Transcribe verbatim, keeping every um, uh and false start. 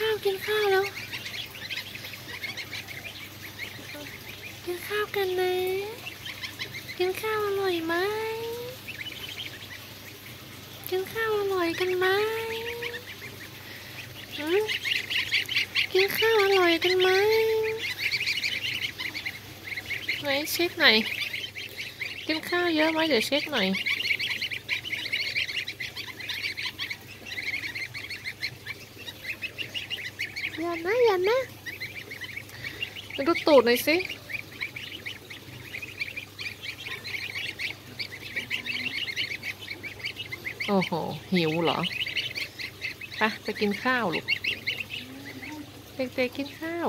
ข้าวกินข้าวแล้วกินข้าวกันนะกินข้าวอร่อยไหมกินข้าวอร่อยกันไหมกินข้าวอร่อยกันไหมไหนเช็คหน่อยกินข้าวเยอะไหมเดี๋ยวเช็คหน่อยอย่านะอย่านะดูตูดหน่อยสิโอ้โหหิวเหรอไปไปกินข้าวลูกเด็กๆกินข้าว